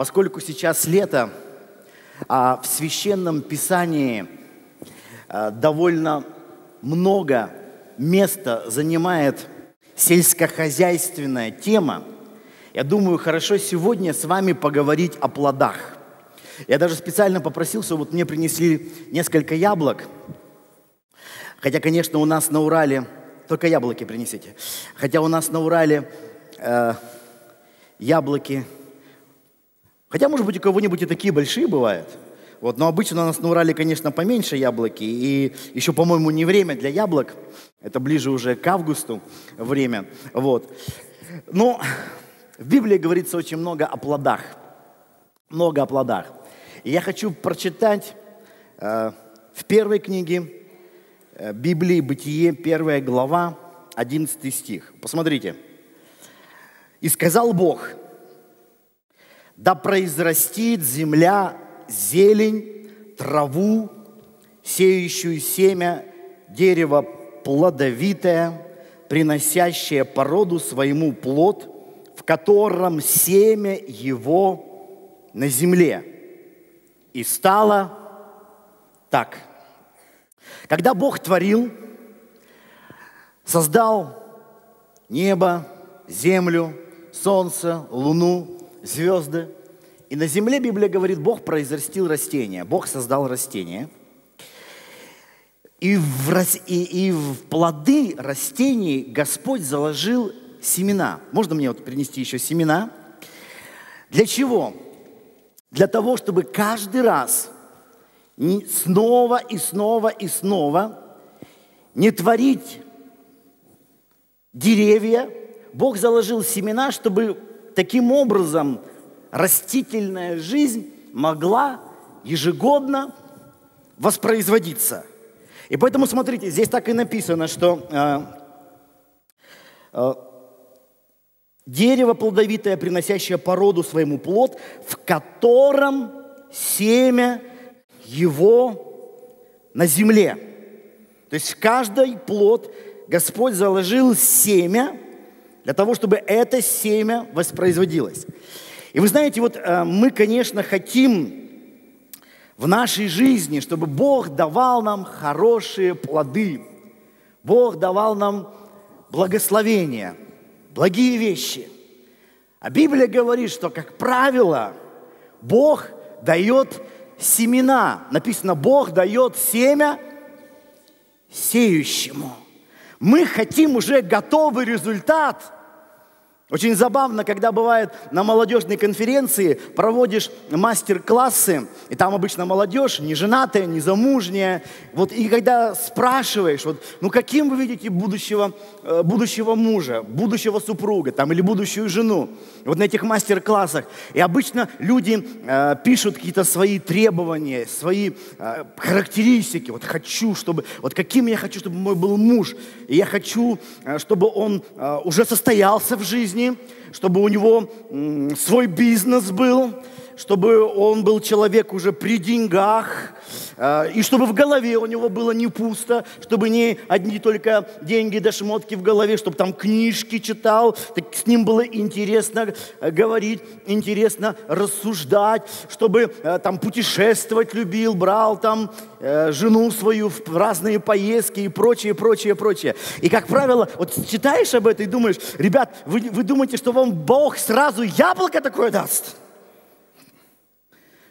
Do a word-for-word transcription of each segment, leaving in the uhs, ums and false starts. Поскольку сейчас лето, в Священном Писании довольно много места занимает сельскохозяйственная тема, я думаю, хорошо сегодня с вами поговорить о плодах. Я даже специально попросил, чтобы вот мне принесли несколько яблок, хотя, конечно, у нас на Урале... Только яблоки принесите. Хотя у нас на Урале э, яблоки... Хотя, может быть, у кого-нибудь и такие большие бывают. Вот, но обычно у нас на Урале, конечно, поменьше яблоки. И еще, по-моему, не время для яблок. Это ближе уже к августу время. Вот. Но в Библии говорится очень много о плодах. Много о плодах. И я хочу прочитать э, в первой книге Библии, Бытие, первая глава, одиннадцатый стих. Посмотрите. «И сказал Бог, да произрастит земля зелень, траву, сеющую семя, дерево плодовитое, приносящее породу своему плод, в котором семя его на земле. И стало так». Когда Бог творил, создал небо, землю, солнце, луну, звезды, и на земле, Библия говорит, Бог произрастил растения, Бог создал растения. И в, и, и в плоды растений Господь заложил семена. Можно мне вот принести еще семена? Для чего? Для того, чтобы каждый раз... снова и снова и снова не творить деревья. Бог заложил семена, чтобы таким образом растительная жизнь могла ежегодно воспроизводиться. И поэтому, смотрите, здесь так и написано, что э, э, дерево плодовитое, приносящее породу своему плод, в котором семя его на земле. То есть в каждый плод Господь заложил семя для того, чтобы это семя воспроизводилось. И вы знаете, вот мы, конечно, хотим в нашей жизни, чтобы Бог давал нам хорошие плоды. Бог давал нам благословения, благие вещи. А Библия говорит, что, как правило, Бог дает семена. Написано, Бог дает семя сеющему. Мы хотим уже готовый результат. Очень забавно, когда бывает на молодежной конференции проводишь мастер-классы, и там обычно молодежь, не женатая, не замужняя. Вот, и когда спрашиваешь, вот, ну каким вы видите будущего, будущего мужа, будущего супруга там, или будущую жену, вот на этих мастер-классах. И обычно люди э, пишут какие-то свои требования, свои э, характеристики. Вот хочу, чтобы, вот каким я хочу, чтобы мой был муж. И я хочу, чтобы он э, уже состоялся в жизни, чтобы у него свой бизнес был, чтобы он был человек уже при деньгах, и чтобы в голове у него было не пусто, чтобы не одни только деньги да шмотки в голове, чтобы там книжки читал, так с ним было интересно говорить, интересно рассуждать, чтобы там путешествовать любил, брал там жену свою в разные поездки и прочее, прочее, прочее. И, как правило, вот читаешь об этом и думаешь, ребят, вы, вы думаете, что вам Бог сразу яблоко такое даст?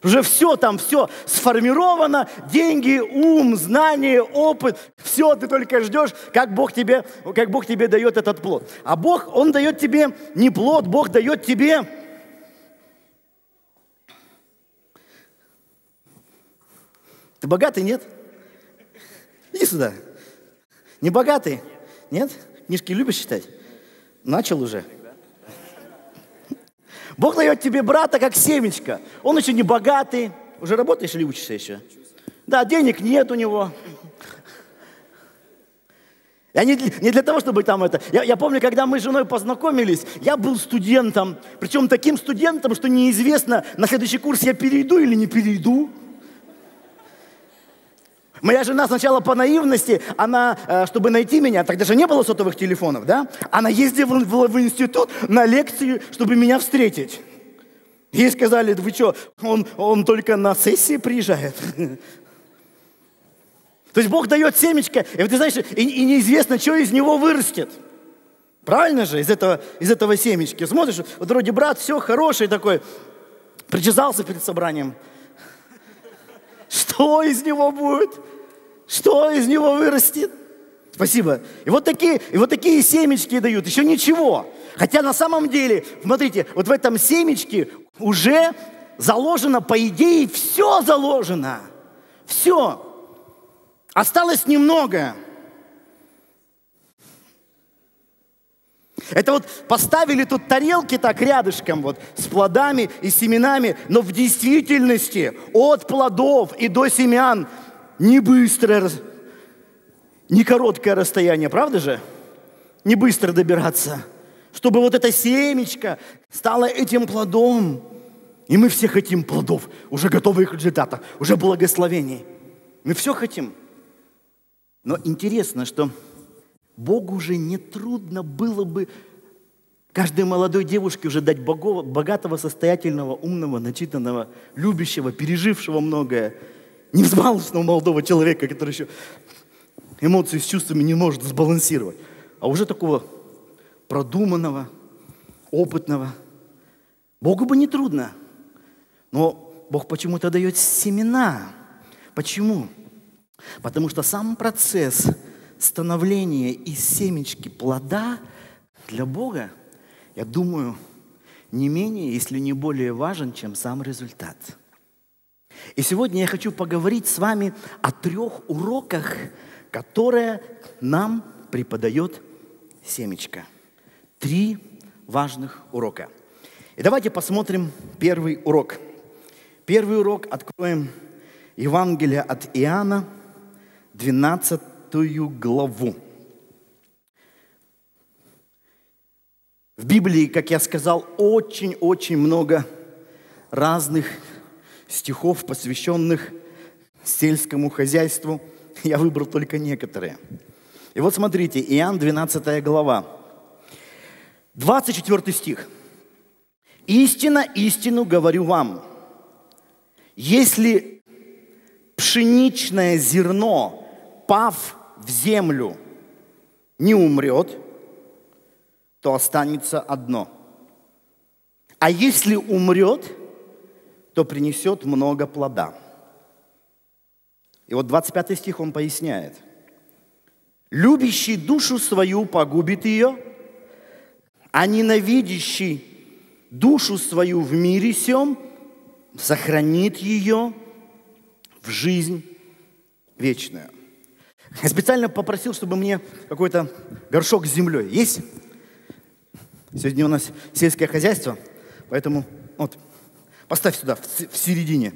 Уже все там, все сформировано, деньги, ум, знания, опыт, все ты только ждешь, как Бог тебе, как Бог тебе дает этот плод. А Бог, Он дает тебе не плод, Бог дает тебе ты богатый, нет? Иди сюда. Не богатый? Нет? Книжки любишь читать? Начал уже. Бог дает тебе брата, как семечко. Он еще не богатый. Уже работаешь или учишься еще? Да, денег нет у него. Я не, не для того, чтобы там это... Я, я помню, когда мы с женой познакомились, я был студентом. Причем таким студентом, что неизвестно, на следующий курс я перейду или не перейду. Моя жена сначала по наивности, она, чтобы найти меня, тогда же не было сотовых телефонов, да? Она ездила в институт на лекции, чтобы меня встретить. И Ей сказали: вы что, он, он только на сессии приезжает? То есть Бог дает семечко, и ты знаешь, и, и неизвестно, что из него вырастет. Правильно же, из этого, из этого семечки. Смотришь, вот вроде брат, все, хороший такой, причесался перед собранием. Что из него будет? Что из него вырастет? Спасибо. И вот такие, и вот такие семечки дают, еще ничего. Хотя на самом деле, смотрите, вот в этом семечке уже заложено, по идее, все заложено. Все. Осталось немного. Это вот поставили тут тарелки так рядышком, вот, с плодами и семенами, но в действительности от плодов и до семян не быстрое, не короткое расстояние, правда же? Не быстро добираться, чтобы вот эта семечко стала этим плодом. И мы все хотим плодов, уже готовых результатов, уже благословений. Мы все хотим. Но интересно, что Богу уже не трудно было бы каждой молодой девушке уже дать богатого, состоятельного, умного, начитанного, любящего, пережившего многое, невзбалованного молодого человека, который еще эмоции с чувствами не может сбалансировать, а уже такого продуманного, опытного. Богу бы не трудно, но Бог почему-то дает семена. Почему? Потому что сам процесс становление из семечки плода для Бога, я думаю, не менее, если не более важен, чем сам результат. И сегодня я хочу поговорить с вами о трех уроках, которые нам преподает семечко. Три важных урока. И давайте посмотрим первый урок. Первый урок откроем Евангелие от Иоанна, двенадцатая главу. В Библии, как я сказал, очень-очень много разных стихов, посвященных сельскому хозяйству. Я выбрал только некоторые. И вот смотрите, Иоанн, двенадцатая глава, двадцать четвёртый стих. «Истина, истину говорю вам, если пшеничное зерно, пав в землю, не умрет, то останется одно. А если умрет, то принесет много плода». И вот двадцать пятый стих он поясняет. «Любящий душу свою погубит ее, а ненавидящий душу свою в мире сем сохранит ее в жизнь вечную». Я специально попросил, чтобы мне какой-то горшок с землей есть. Сегодня у нас сельское хозяйство, поэтому вот, поставь сюда, в середине,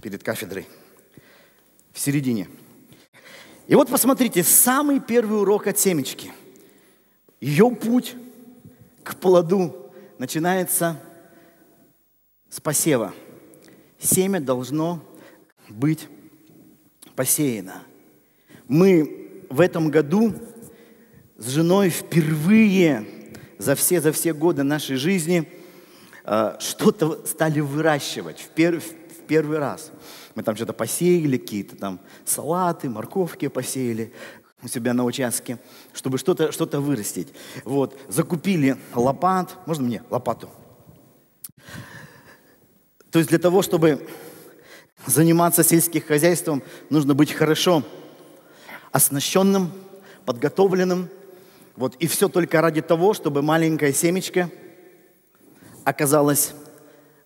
перед кафедрой. В середине. И вот посмотрите, самый первый урок от семечки. Ее путь к плоду начинается с посева. Семя должно быть посеяно. Мы в этом году с женой впервые за все, за все годы нашей жизни э, что-то стали выращивать в, пер, в первый раз. Мы там что-то посеяли, какие-то там салаты, морковки посеяли у себя на участке, чтобы что-то что-то вырастить. Вот. Закупили лопат. Можно мне лопату? То есть для того, чтобы заниматься сельским хозяйством, нужно быть хорошо оснащенным, подготовленным. Вот. И все только ради того, чтобы маленькое семечко оказалось,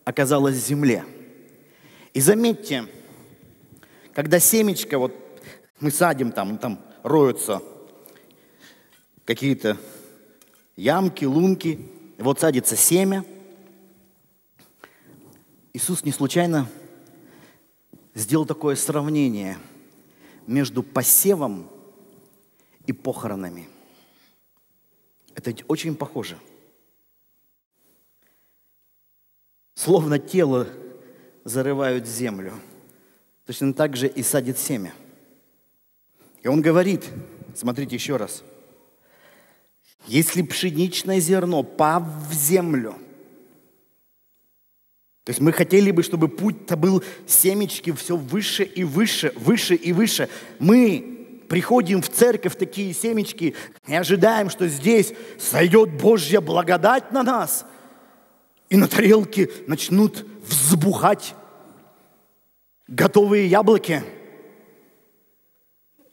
оказалось в земле. И заметьте, когда семечко, вот мы садим, там, там роются какие-то ямки, лунки, вот садится семя. Иисус не случайно сделал такое сравнение между посевом и похоронами. Это очень похоже. Словно тело зарывают в землю, точно так же и садит семя. И он говорит, смотрите еще раз, если пшеничное зерно пав в землю, То есть мы хотели бы, чтобы путь-то был семечки все выше и выше, выше и выше. Мы приходим в церковь, такие семечки, и ожидаем, что здесь сойдет Божья благодать на нас, и на тарелке начнут взбухать готовые яблоки.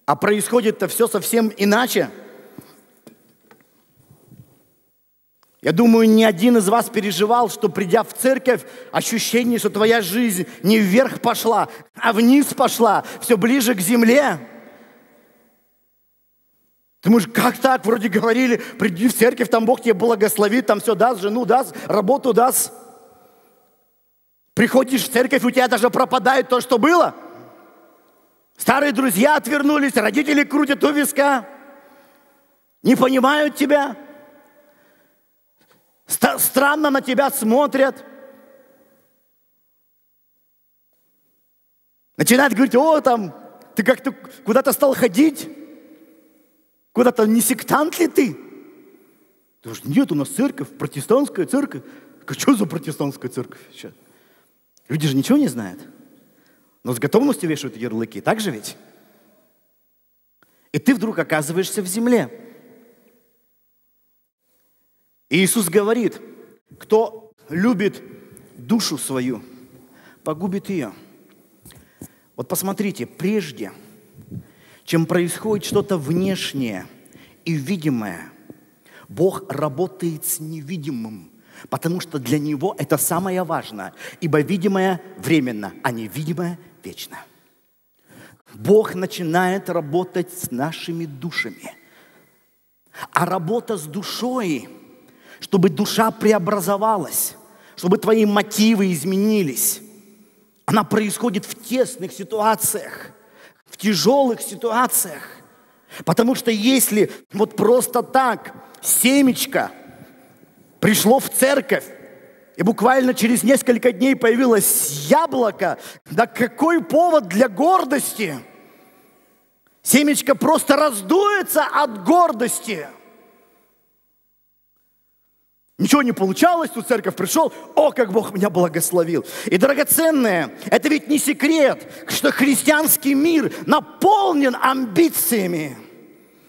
А происходит-то все совсем иначе. Я думаю, ни один из вас переживал, что, придя в церковь, ощущение, что твоя жизнь не вверх пошла, а вниз пошла, все ближе к земле. Ты думаешь, как так? Вроде говорили, приди в церковь, там Бог тебе благословит, там все даст, жену даст, работу даст. Приходишь в церковь, у тебя даже пропадает то, что было. Старые друзья отвернулись, родители крутят у виска, не понимают тебя. Странно на тебя смотрят. Начинают говорить, о, там, ты как-то куда-то стал ходить. Куда-то не сектант ли ты? Ты говоришь, нет, у нас церковь, протестантская церковь. Что за протестантская церковь сейчас? Люди же ничего не знают. Но с готовностью вешают ярлыки, так же ведь? И ты вдруг оказываешься в земле. И Иисус говорит, кто любит душу свою, погубит ее. Вот посмотрите, прежде, чем происходит что-то внешнее и видимое, Бог работает с невидимым, потому что для Него это самое важное, ибо видимое временно, а невидимое вечно. Бог начинает работать с нашими душами. А работа с душой, чтобы душа преобразовалась, чтобы твои мотивы изменились. Она происходит в тесных ситуациях, в тяжелых ситуациях. Потому что если вот просто так семечко пришло в церковь, и буквально через несколько дней появилось яблоко, да какой повод для гордости? Семечко просто раздуется от гордости. Ничего не получалось, тут церковь пришел, о, как Бог меня благословил. И, драгоценное, это ведь не секрет, что христианский мир наполнен амбициями,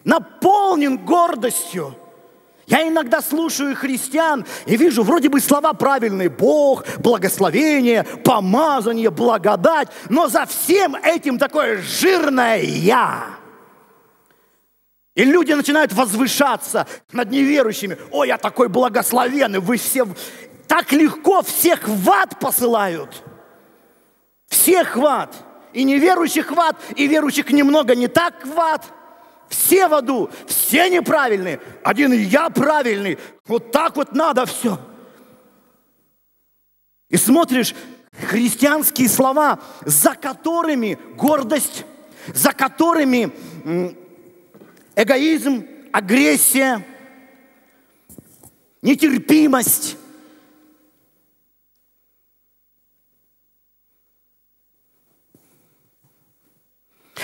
наполнен гордостью. Я иногда слушаю христиан и вижу, вроде бы слова правильные, Бог, благословение, помазание, благодать, но за всем этим такое жирное «я». И люди начинают возвышаться над неверующими. «О, я такой благословенный, вы все...» Так легко всех в ад посылают. Всех в ад. И неверующих в ад, и верующих немного не так в ад. Все в аду, все неправильные. Один я правильный. Вот так вот надо все. И смотришь христианские слова, за которыми гордость, за которыми... эгоизм, агрессия, нетерпимость.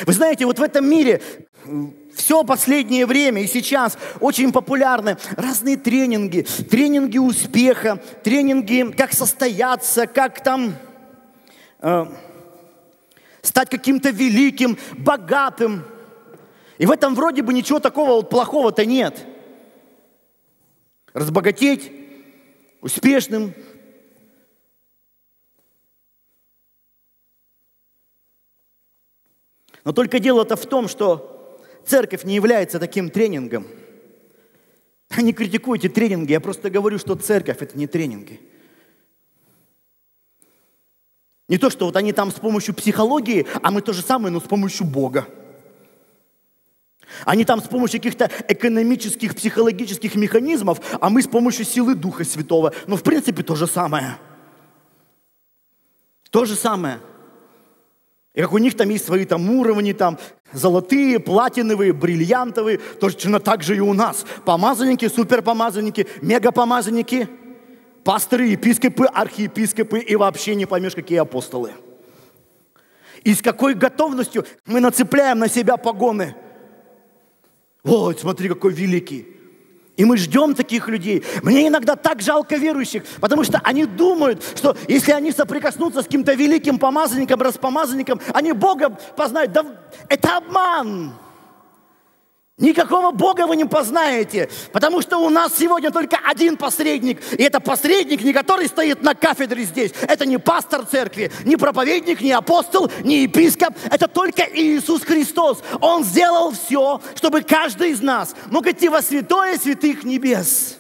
Вы знаете, вот в этом мире все последнее время и сейчас очень популярны разные тренинги. Тренинги успеха, тренинги как состояться, как там э, стать каким-то великим, богатым. И в этом вроде бы ничего такого вот плохого-то нет. Разбогатеть, успешным. Но только дело-то в том, что церковь не является таким тренингом. Я не критикую эти тренинги, я просто говорю, что церковь – это не тренинги. Не то, что вот они там с помощью психологии, а мы то же самое, но с помощью Бога. Они там с помощью каких-то экономических, психологических механизмов, а мы с помощью силы Духа Святого. Но в принципе то же самое. То же самое. И как у них там есть свои там уровни, там золотые, платиновые, бриллиантовые, точно так же и у нас. Помазанники, суперпомазанники, мегапомазанники, пастыри, епископы, архиепископы и вообще не поймешь, какие апостолы. И с какой готовностью мы нацепляем на себя погоны. Вот, смотри, какой великий. И И мы ждем таких людей. Мне иногда так жалко верующих, потому что они думают, что если они соприкоснутся с каким-то великим помазанником, распомазанником, они Бога познают. Да это обман. Никакого Бога вы не познаете, потому что у нас сегодня только один посредник. И это посредник, не который стоит на кафедре здесь. Это не пастор церкви, не проповедник, не апостол, не епископ. Это только Иисус Христос. Он сделал все, чтобы каждый из нас мог идти во святое святых небес.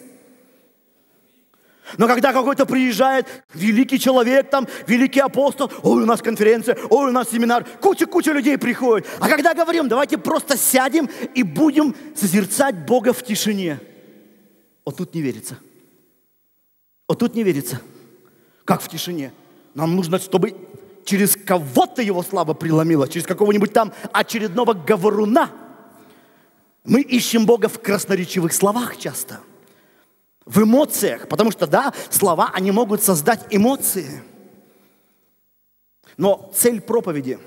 Но когда какой-то приезжает великий человек, там, великий апостол, ой, у нас конференция, ой, у нас семинар, куча-куча людей приходит. А когда говорим, давайте просто сядем и будем созерцать Бога в тишине. Вот тут не верится. Вот тут не верится. Как в тишине? Нам нужно, чтобы через кого-то его слава преломило, через какого-нибудь там очередного говоруна. Мы ищем Бога в красноречивых словах часто. В эмоциях, потому что, да, слова, они могут создать эмоции. Но цель проповеди,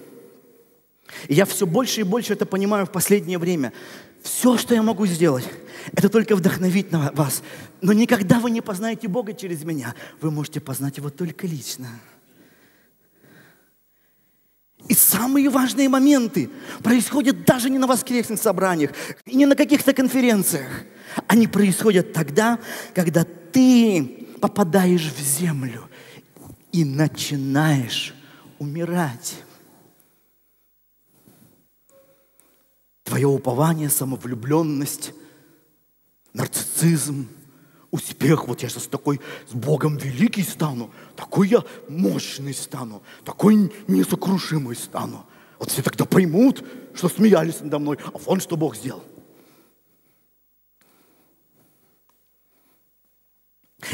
и я все больше и больше это понимаю в последнее время, все, что я могу сделать, это только вдохновить на вас. Но никогда вы не познаете Бога через меня. Вы можете познать Его только лично. И самые важные моменты происходят даже не на воскресных собраниях, и не на каких-то конференциях. Они происходят тогда, когда ты попадаешь в землю и начинаешь умирать. Твое упование, самовлюбленность, нарциссизм, успех. Вот я сейчас такой с Богом великий стану, такой я мощный стану, такой несокрушимый стану. Вот все тогда поймут, что смеялись надо мной, а вон что Бог сделал.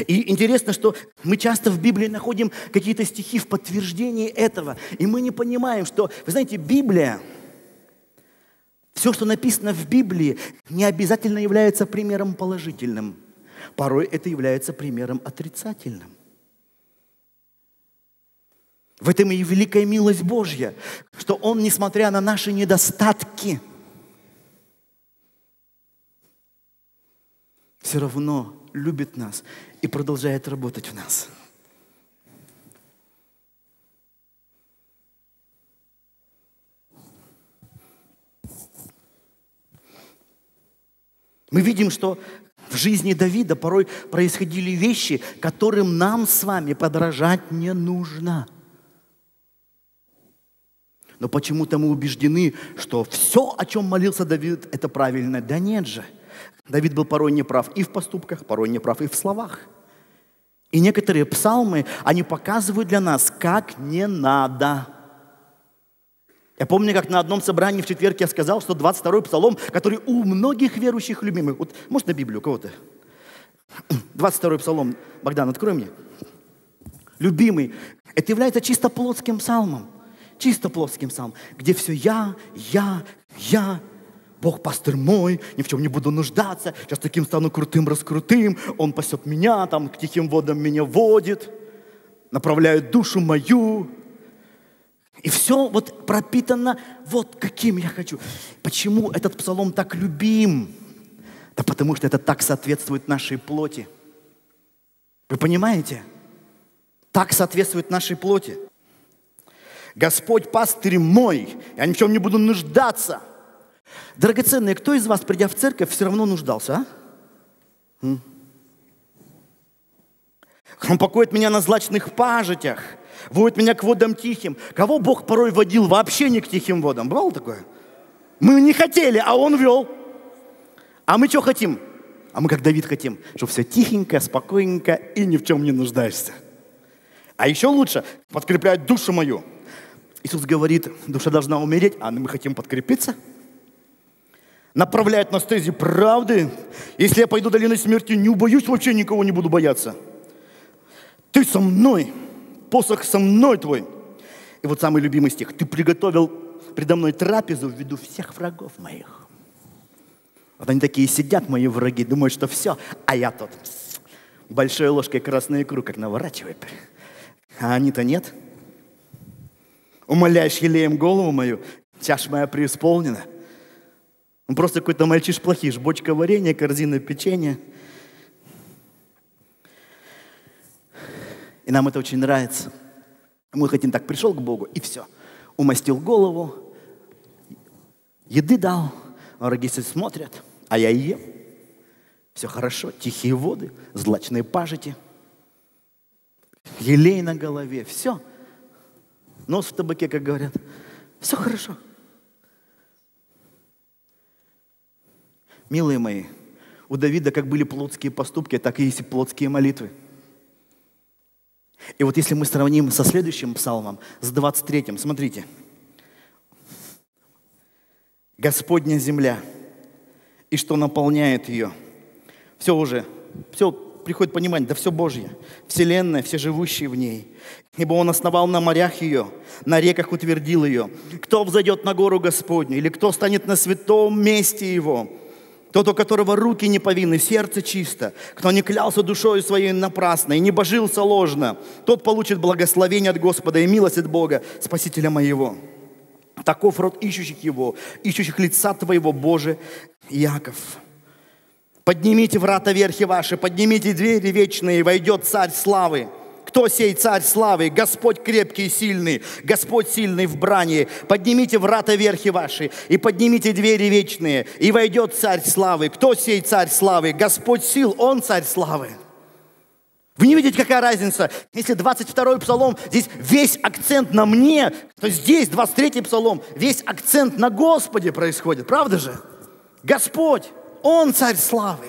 И интересно, что мы часто в Библии находим какие-то стихи в подтверждении этого. И мы не понимаем, что, вы знаете, Библия, все, что написано в Библии, не обязательно является примером положительным. Порой это является примером отрицательным. В этом и великая милость Божья, что Он, несмотря на наши недостатки, все равно любит нас и продолжает работать в нас. Мы видим, что в жизни Давида порой происходили вещи, которым нам с вами подражать не нужно. Но почему-то мы убеждены, что все, о чем молился Давид, это правильно. Да нет же. Давид был порой неправ и в поступках, порой неправ и в словах. И некоторые псалмы, они показывают для нас, как не надо. Я помню, как на одном собрании в четверг я сказал, что двадцать второй псалом, который у многих верующих любимых. Вот, может, на Библию у кого-то? двадцать второй псалом. Богдан, открой мне. Любимый. Это является чисто плотским псалмом. Чисто плотским псалмом. Где все я, я, я. Бог пастырь мой, ни в чем не буду нуждаться, сейчас таким стану крутым-раскрутым, Он пасет меня, там, к тихим водам меня водит, направляет душу мою. И все вот пропитано вот каким я хочу. Почему этот псалом так любим? Да потому что это так соответствует нашей плоти. Вы понимаете? Так соответствует нашей плоти. Господь пастырь мой, я ни в чем не буду нуждаться. Драгоценные, кто из вас, придя в церковь, все равно нуждался, а? Он покоит меня на злачных пажитях, водит меня к водам тихим. Кого Бог порой водил вообще не к тихим водам? Бывало такое? Мы не хотели, а Он вел. А мы что хотим? А мы как Давид хотим, чтобы все тихенько, спокойненько и ни в чем не нуждаешься. А еще лучше подкрепляет душу мою. Иисус говорит, душа должна умереть, а мы хотим подкрепиться. Направляет на стези правды. Если я пойду долиной смерти, не убоюсь, вообще никого не буду бояться. Ты со мной, посох со мной твой. И вот самый любимый стих. Ты приготовил предо мной трапезу в виду всех врагов моих. Вот они такие сидят, мои враги, думают, что все, а я тут большой ложкой красную икру как наворачивает. А они-то нет. Умоляешь елеем голову мою, чаша моя преисполнена. Он просто какой-то мальчиш-плохиш. Бочка варенья, корзина печенья. И нам это очень нравится. Мы хотим так, пришел к Богу, и все. Умастил голову, еды дал, враги смотрят, а я и ем. Все хорошо, тихие воды, злачные пажити, елей на голове, все. Нос в табаке, как говорят. Все хорошо. Милые мои, у Давида как были плотские поступки, так и есть и плотские молитвы. И вот если мы сравним со следующим псалмом, с двадцать третьим, смотрите. Господня земля, и что наполняет ее? Все уже, все приходит понимание, да все Божье, вселенная, все живущие в ней. Ибо Он основал на морях ее, на реках утвердил ее. Кто взойдет на гору Господню, или кто станет на святом месте Его? Тот, у которого руки не повинны, сердце чисто, кто не клялся душою своей напрасно и не божился ложно, тот получит благословение от Господа и милость от Бога, Спасителя моего. Таков род ищущих Его, ищущих лица Твоего, Боже, Иаков. Поднимите врата верхи ваши, поднимите двери вечные, и войдет Царь славы. Кто сей Царь славы? Господь крепкий и сильный, Господь сильный в брани. Поднимите врата верхи ваши, и поднимите двери вечные, и войдет Царь славы. Кто сей Царь славы? Господь сил, Он Царь славы. Вы не видите, какая разница? Если двадцать второй псалом, здесь весь акцент на мне, то здесь двадцать третий псалом, весь акцент на Господе происходит, правда же? Господь, Он Царь славы,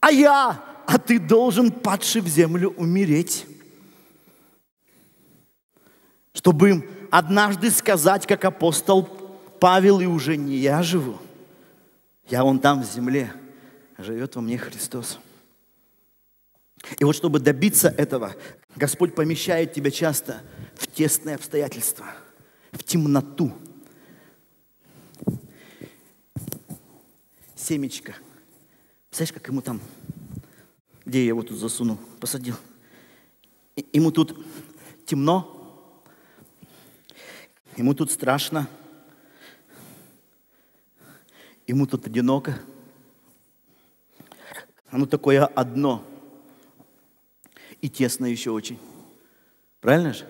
а я, а ты должен, падший в землю, умереть. Чтобы им однажды сказать, как апостол Павел, и уже не я живу, я вон там в земле, живет во мне Христос. И вот чтобы добиться этого, Господь помещает тебя часто в тесные обстоятельства, в темноту. Семечко. Представляешь, как ему там, где я его тут засунул, посадил. И ему тут темно, ему тут страшно, ему тут одиноко. Оно такое одно и тесно еще очень. Правильно же?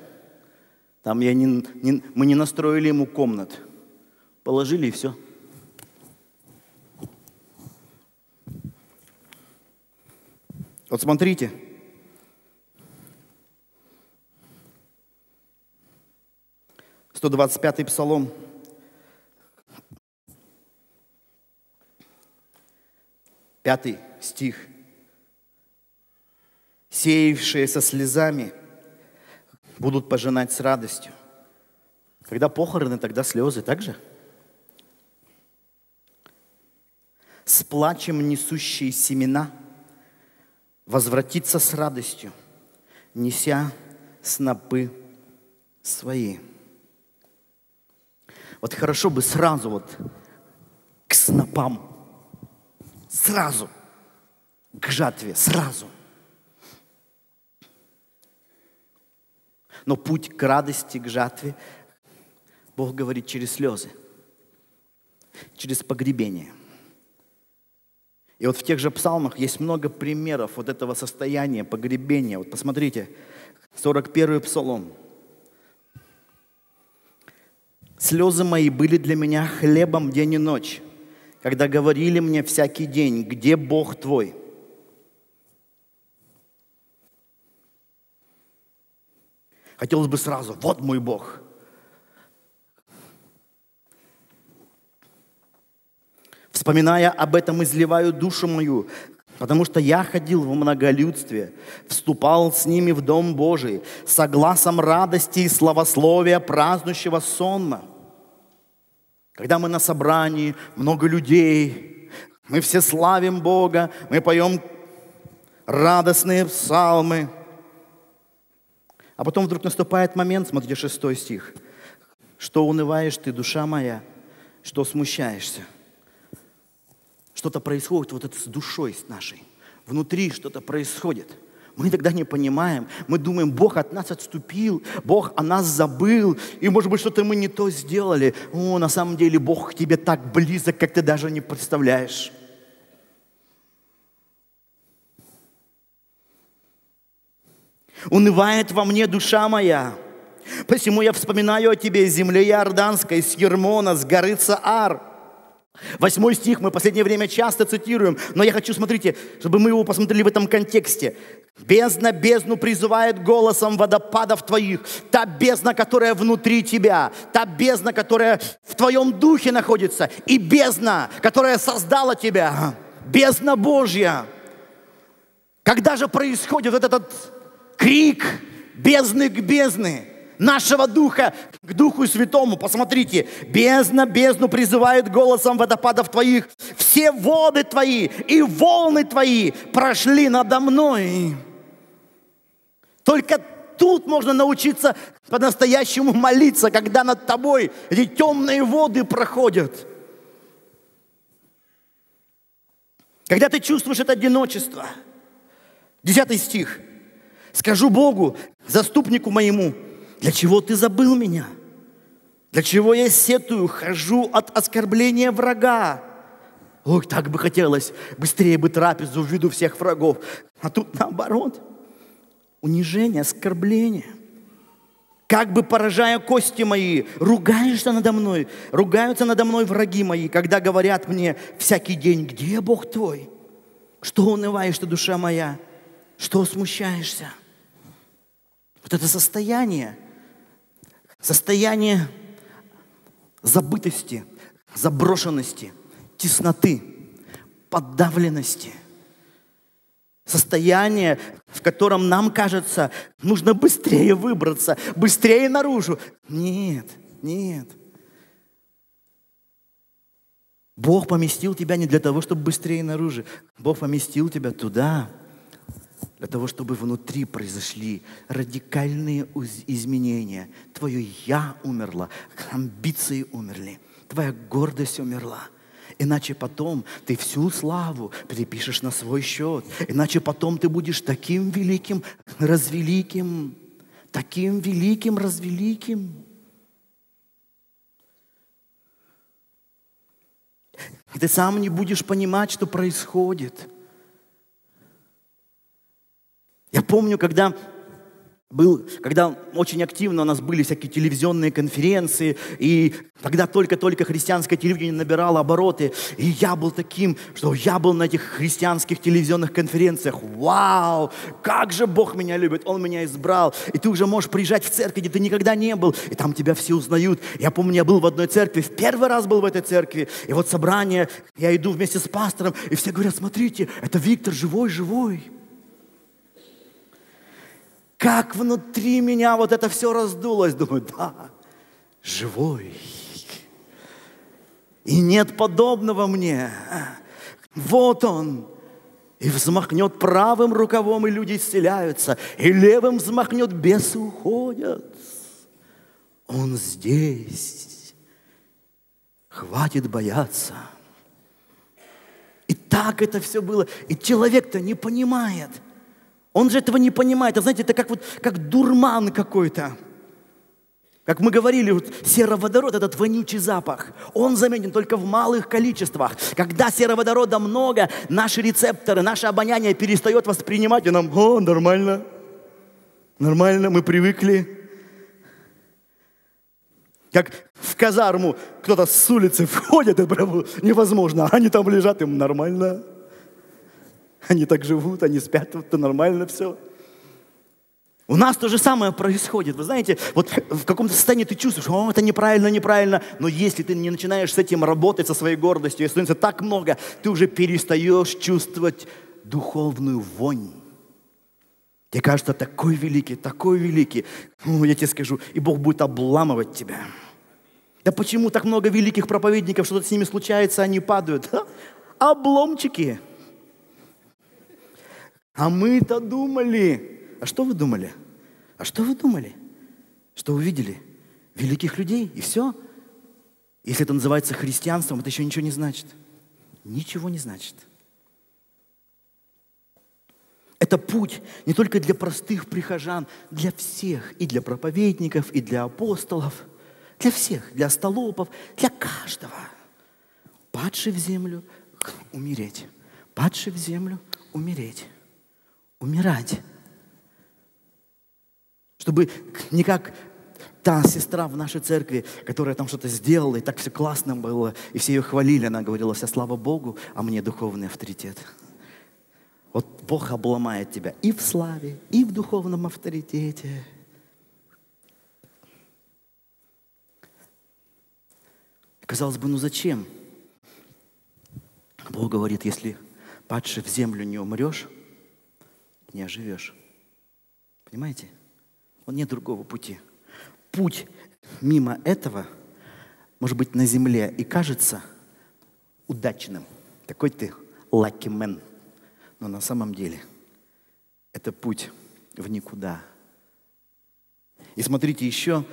Там я не, не, мы не настроили ему комнат, положили и все. Вот смотрите, сто двадцать пятый псалом, пятый стих. Сеявшие со слезами будут пожинать с радостью. Когда похороны, тогда слезы, так же? С плачем несущие семена возвратиться с радостью, неся снопы свои. Вот хорошо бы сразу вот к снопам, сразу к жатве, сразу. Но путь к радости, к жатве, Бог говорит через слезы, через погребение. И вот в тех же псалмах есть много примеров вот этого состояния, погребения. Вот посмотрите, сорок первый псалом. «Слезы мои были для меня хлебом день и ночь, когда говорили мне всякий день, где Бог твой?» Хотелось бы сразу, вот мой Бог. Вспоминая об этом, изливаю душу мою, потому что я ходил во многолюдстве, вступал с ними в Дом Божий, согласом радости и славословия празднующего сонма. Когда мы на собрании, много людей, мы все славим Бога, мы поем радостные псалмы. А потом вдруг наступает момент, смотрите, шестой стих. «Что унываешь ты, душа моя, что смущаешься?» Что-то происходит вот это с душой, с нашей. Внутри что-то происходит. Мы тогда не понимаем. Мы думаем, Бог от нас отступил, Бог о нас забыл, и, может быть, что-то мы не то сделали. О, на самом деле, Бог к тебе так близок, как ты даже не представляешь. «Унывает во мне душа моя, посему я вспоминаю о тебе, земле Иорданской, с Ермона, с горы Цаар». Восьмой стих мы в последнее время часто цитируем, но я хочу, смотрите, чтобы мы его посмотрели в этом контексте. «Бездна бездну призывает голосом водопадов твоих, та бездна, которая внутри тебя, та бездна, которая в твоем духе находится, и бездна, которая создала тебя, бездна Божья». Когда же происходит вот этот крик бездны к бездне, нашего духа к Духу Святому? Посмотрите, бездна бездну призывает голосом водопадов твоих. Все воды твои и волны твои прошли надо мной. Только тут можно научиться по-настоящему молиться, когда над тобой эти темные воды проходят. Когда ты чувствуешь это одиночество. Десятый стих. «Скажу Богу, заступнику моему, для чего ты забыл меня? Для чего я сетую, хожу от оскорбления врага?» Ой, так бы хотелось, быстрее бы трапезу в виду всех врагов. А тут наоборот, унижение, оскорбление. «Как бы поражая кости мои, ругаешься надо мной, ругаются надо мной враги мои, когда говорят мне всякий день, где Бог твой? Что унываешь ты, душа моя? Что смущаешься?» Вот это состояние, состояние забытости, заброшенности, тесноты, подавленности. Состояние, в котором нам кажется, нужно быстрее выбраться, быстрее наружу. Нет, нет. Бог поместил тебя не для того, чтобы быстрее наружу. Бог поместил тебя туда, для того, чтобы внутри произошли радикальные изменения. Твое «я» умерло, амбиции умерли, твоя гордость умерла. Иначе потом ты всю славу перепишешь на свой счет. Иначе потом ты будешь таким великим, развеликим, таким великим, развеликим. И ты сам не будешь понимать, что происходит. Я помню, когда, был, когда очень активно у нас были всякие телевизионные конференции, и когда только-только христианское телевидение набирало обороты, и я был таким, что я был на этих христианских телевизионных конференциях. Вау! Как же Бог меня любит! Он меня избрал! И ты уже можешь приезжать в церковь, где ты никогда не был, и там тебя все узнают. Я помню, я был в одной церкви, в первый раз был в этой церкви, и вот собрание, я иду вместе с пастором, и все говорят: смотрите, это Виктор, живой, живой. Как внутри меня вот это все раздулось. Думаю, да, живой. И нет подобного мне. Вот он. И взмахнет правым рукавом, и люди исцеляются. И левым взмахнет, бесы уходят. Он здесь. Хватит бояться. И так это все было. И человек-то не понимает. Он же этого не понимает. А знаете, это как, вот, как дурман какой-то. Как мы говорили, вот сероводород, этот вонючий запах, он заметен только в малых количествах. Когда сероводорода много, наши рецепторы, наше обоняние перестает воспринимать, и нам: о, нормально, нормально, мы привыкли. Как в казарму кто-то с улицы входит, и прям невозможно, они там лежат, им нормально. Они так живут, они спят, это нормально все. У нас то же самое происходит. Вы знаете, вот в каком-то состоянии ты чувствуешь: о, это неправильно, неправильно. Но если ты не начинаешь с этим работать, со своей гордостью, и становится так много, ты уже перестаешь чувствовать духовную вонь. Тебе кажется, такой великий, такой великий. Ну, я тебе скажу, и Бог будет обламывать тебя. Да почему так много великих проповедников, что-то с ними случается, они падают? Ха? Обломчики. А мы-то думали. А что вы думали? А что вы думали? Что увидели? Великих людей, и все? Если это называется христианством, это еще ничего не значит. Ничего не значит. Это путь не только для простых прихожан, для всех, и для проповедников, и для апостолов, для всех, для столопов, для каждого. Падший в землю, умереть. Падший в землю, умереть. Умирать. Чтобы не как та сестра в нашей церкви, которая там что-то сделала, и так все классно было, и все ее хвалили, она говорила: вся слава Богу, а мне духовный авторитет. Вот Бог обломает тебя и в славе, и в духовном авторитете. Казалось бы, ну зачем? Бог говорит: если падший в землю не умрешь, не оживешь. Понимаете? Вот нет другого пути. Путь мимо этого, может быть, на земле и кажется удачным. Такой ты lucky man. Но на самом деле это путь в никуда. И смотрите, еще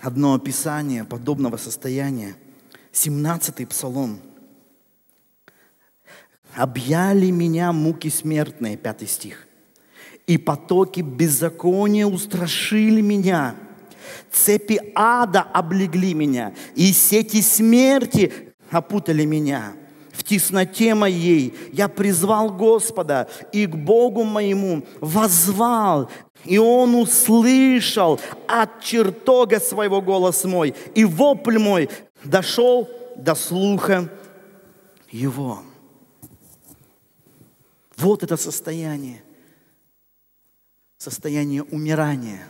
одно описание подобного состояния. семнадцатый псалом. «Объяли меня муки смертные», пятый стих. «И потоки беззакония устрашили меня, цепи ада облегли меня, и сети смерти опутали меня. В тесноте моей я призвал Господа, и к Богу моему воззвал, и Он услышал от чертога своего голос мой, и вопль мой дошел до слуха Его». Вот это состояние, состояние умирания,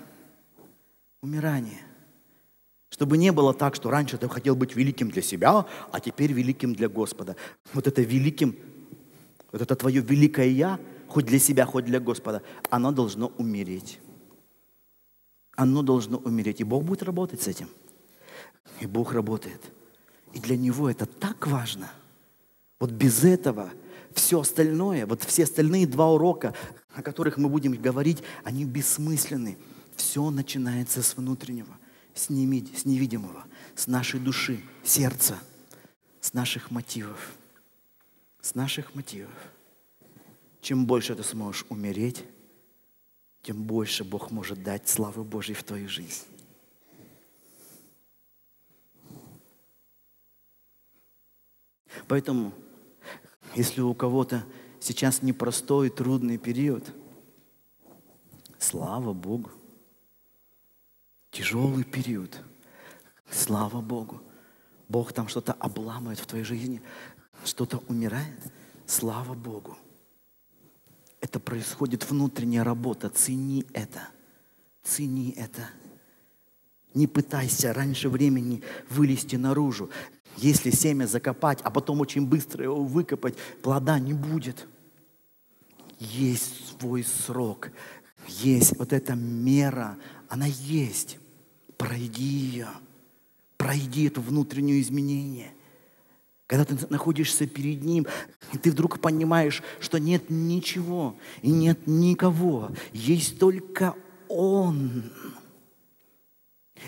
умирания. Чтобы не было так, что раньше ты хотел быть великим для себя, а теперь великим для Господа. Вот это великим, вот это твое великое «я», хоть для себя, хоть для Господа, оно должно умереть. Оно должно умереть. И Бог будет работать с этим. И Бог работает. И для Него это так важно. Вот без этого... Все остальное, вот все остальные два урока, о которых мы будем говорить, они бессмысленны. Все начинается с внутреннего, с невидимого, с нашей души, сердца, с наших мотивов. С наших мотивов. Чем больше ты сможешь умереть, тем больше Бог может дать славы Божьей в твою жизнь. Поэтому... Если у кого-то сейчас непростой, трудный период, слава Богу. Тяжелый период, слава Богу. Бог там что-то обламывает в твоей жизни, что-то умирает, слава Богу. Это происходит внутренняя работа, цени это, цени это. Не пытайся раньше времени вылезти наружу. Если семя закопать, а потом очень быстро его выкопать, плода не будет. Есть свой срок, есть вот эта мера, она есть. Пройди ее, пройди это внутреннее изменение. Когда ты находишься перед Ним, и ты вдруг понимаешь, что нет ничего и нет никого, есть только Он.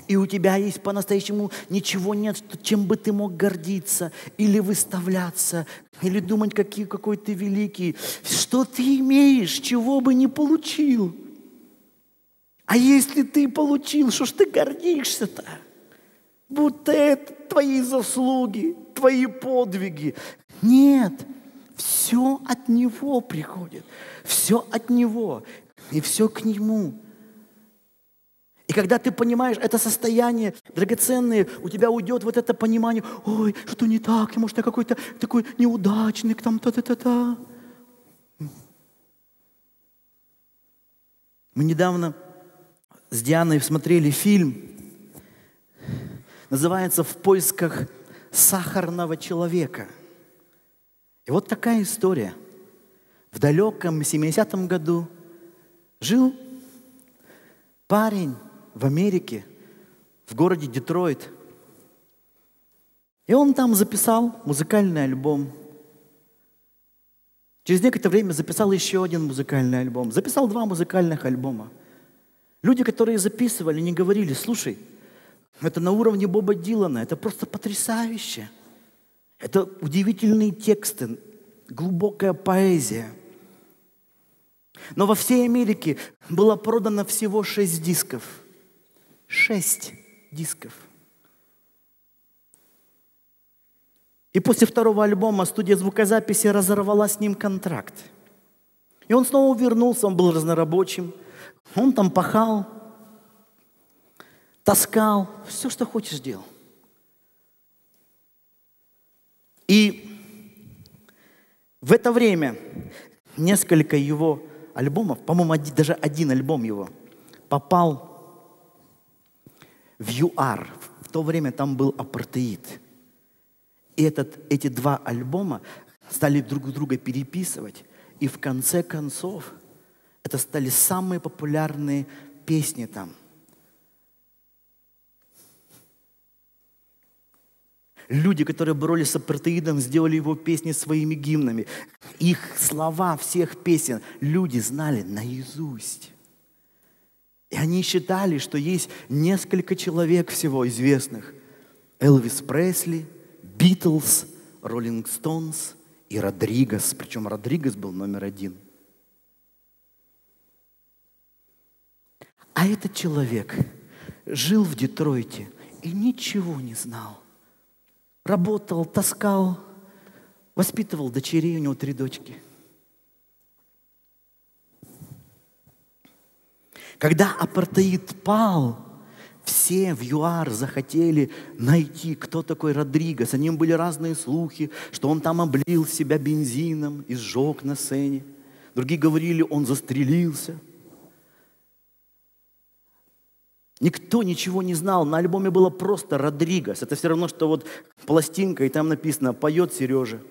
И у тебя есть по-настоящему ничего нет, чем бы ты мог гордиться, или выставляться, или думать, какие, какой ты великий. Что ты имеешь, чего бы не получил? А если ты получил, что ж ты гордишься-то? Будто это твои заслуги, твои подвиги. Нет, все от Него приходит, все от Него и все к Нему. И когда ты понимаешь это состояние драгоценное, у тебя уйдет вот это понимание: ой, что не так, может, я какой-то такой неудачник, там, та-та-та-та. Мы недавно с Дианой смотрели фильм, называется «В поисках сахарного человека». И вот такая история. В далеком семидесятом году жил парень в Америке, в городе Детройт. И он там записал музыкальный альбом. Через некоторое время записал еще один музыкальный альбом. Записал два музыкальных альбома. Люди, которые записывали, не говорили: слушай, это на уровне Боба Дилана, это просто потрясающе. Это удивительные тексты, глубокая поэзия. Но во всей Америке было продано всего шесть дисков. Шесть дисков. И после второго альбома студия звукозаписи разорвала с ним контракт. И он снова вернулся, он был разнорабочим. Он там пахал, таскал, все, что хочешь, делал. И в это время несколько его альбомов, по-моему, даже один альбом его, попал в ЮАР. В то время там был апартеид. И этот, эти два альбома стали друг друга переписывать. И в конце концов, это стали самые популярные песни там. Люди, которые боролись с апартеидом, сделали его песни своими гимнами. Их слова всех песен люди знали наизусть. И они считали, что есть несколько человек всего известных. Элвис Пресли, Битлз, Роллинг Стоунс и Родригес. Причем Родригес был номер один. А этот человек жил в Детройте и ничего не знал. Работал, таскал, воспитывал дочерей, у него три дочки. Когда апартеид пал, все в ЮАР захотели найти, кто такой Родригес. О нем были разные слухи, что он там облил себя бензином и сжег на сцене. Другие говорили, он застрелился. Никто ничего не знал, на альбоме было просто «Родригес». Это все равно, что вот пластинка, и там написано «Поет Сережа».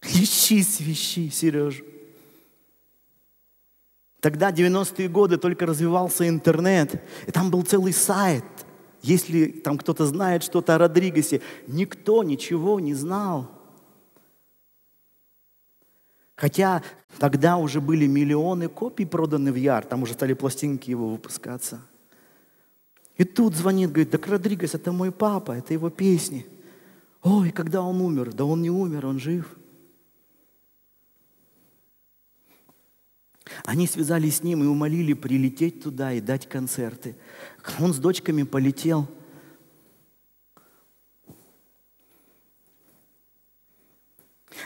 Ищи, свищи, Сережа. Тогда, девяностые годы, только развивался интернет, и там был целый сайт. Если там кто-то знает что-то о Родригесе, никто ничего не знал. Хотя тогда уже были миллионы копий проданы в ЮАР, там уже стали пластинки его выпускаться. И тут звонит, говорит, так Родригес, это мой папа, это его песни. Ой, когда он умер? Да он не умер, он жив. Они связались с ним и умолили прилететь туда и дать концерты. Он с дочками полетел.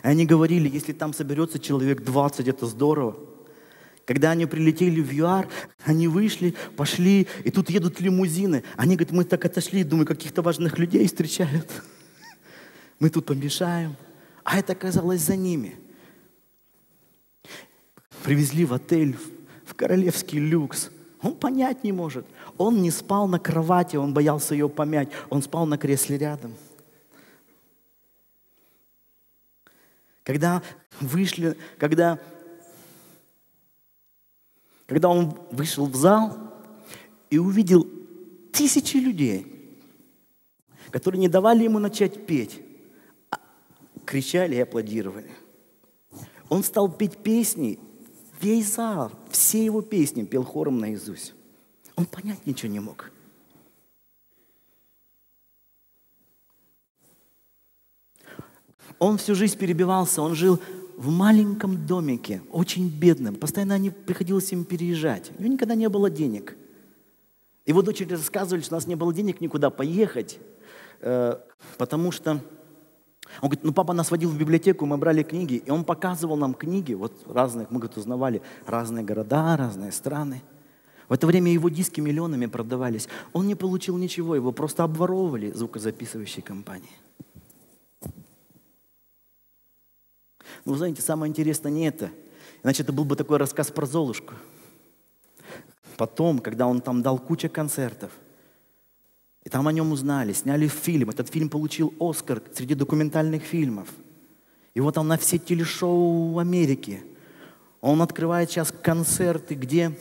Они говорили, если там соберется человек двадцать, это здорово. Когда они прилетели в ЮАР, они вышли, пошли, и тут едут лимузины. Они говорят, мы так отошли, думаю, каких-то важных людей встречают. Мы тут помешаем. А это оказалось за ними. Привезли в отель, в королевский люкс. Он понять не может. Он не спал на кровати, он боялся ее помять. Он спал на кресле рядом. Когда вышли, когда, когда он вышел в зал и увидел тысячи людей, которые не давали ему начать петь, а кричали и аплодировали. Он стал петь песни, весь зал, все его песни пел хором наизусть. Он понять ничего не мог. Он всю жизнь перебивался, он жил в маленьком домике, очень бедным. Постоянно они, приходилось им переезжать. У него никогда не было денег. Его дочери рассказывали, что у нас не было денег никуда поехать, э, потому что... Он говорит, ну папа нас водил в библиотеку, мы брали книги, и он показывал нам книги, вот разных, мы, говорит, узнавали разные города, разные страны. В это время его диски миллионами продавались. Он не получил ничего, его просто обворовывали звукозаписывающие компании. Ну, вы знаете, самое интересное не это. Иначе это был бы такой рассказ про Золушку. Потом, когда он там дал кучу концертов, и там о нем узнали, сняли фильм. Этот фильм получил «Оскар» среди документальных фильмов. Его там на все телешоу Америки. Он открывает сейчас концерты, где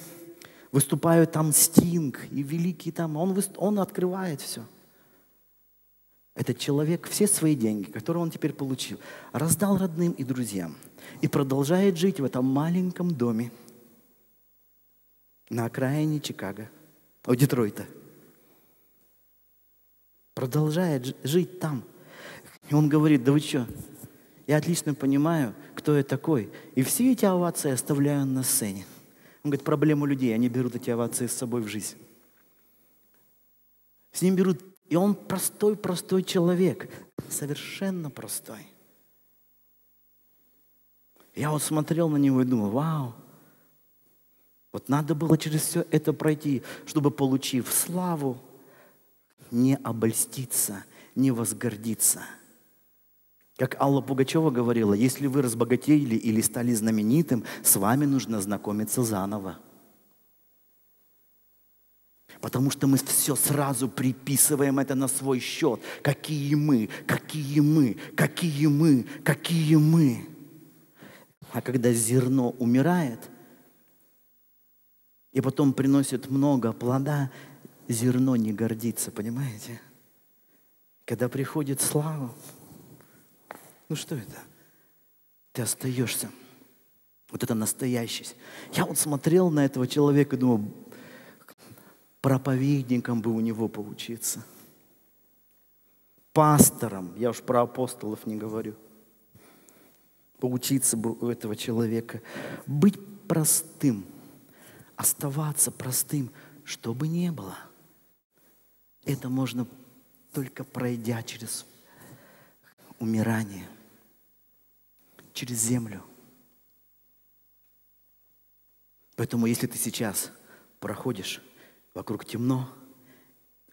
выступают там Стинг и великие там. Он, выст... он открывает все. Этот человек все свои деньги, которые он теперь получил, раздал родным и друзьям и продолжает жить в этом маленьком доме на окраине Чикаго, о, Детройта. Продолжает жить там. И он говорит, да вы что, я отлично понимаю, кто я такой. И все эти овации оставляю на сцене. Он говорит, проблему людей, они берут эти овации с собой в жизнь. С ним берут, и он простой-простой человек, совершенно простой. Я вот смотрел на него и думал, вау, вот надо было через все это пройти, чтобы, получив славу, не обольститься, не возгордиться. Как Алла Пугачева говорила, если вы разбогатели или стали знаменитым, с вами нужно знакомиться заново. Потому что мы все сразу приписываем это на свой счет. Какие мы, какие мы, какие мы, какие мы. А когда зерно умирает, и потом приносит много плода, зерно не гордится, понимаете? Когда приходит слава, ну что это? Ты остаешься. Вот это настоящесть. Я вот смотрел на этого человека и думал, проповедником бы у него поучиться. Пастором, я уж про апостолов не говорю. Поучиться бы у этого человека. Быть простым, оставаться простым, что бы ни было. Это можно только пройдя через умирание, через землю. Поэтому если ты сейчас проходишь, вокруг темно,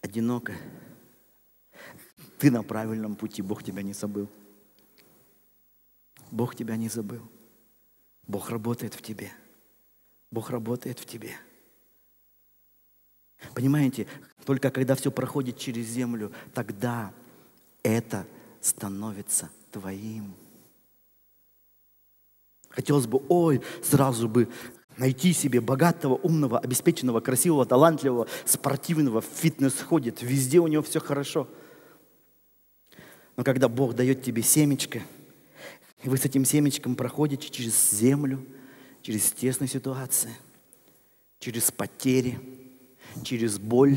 одиноко, ты на правильном пути, Бог тебя не забыл. Бог тебя не забыл. Бог работает в тебе. Бог работает в тебе. Понимаете, только когда все проходит через землю, тогда это становится твоим. Хотелось бы, ой, сразу бы найти себе богатого, умного, обеспеченного, красивого, талантливого, спортивного, фитнес ходит, везде у него все хорошо. Но когда Бог дает тебе семечко, и вы с этим семечком проходите через землю, через тесные ситуации, через потери, через боль,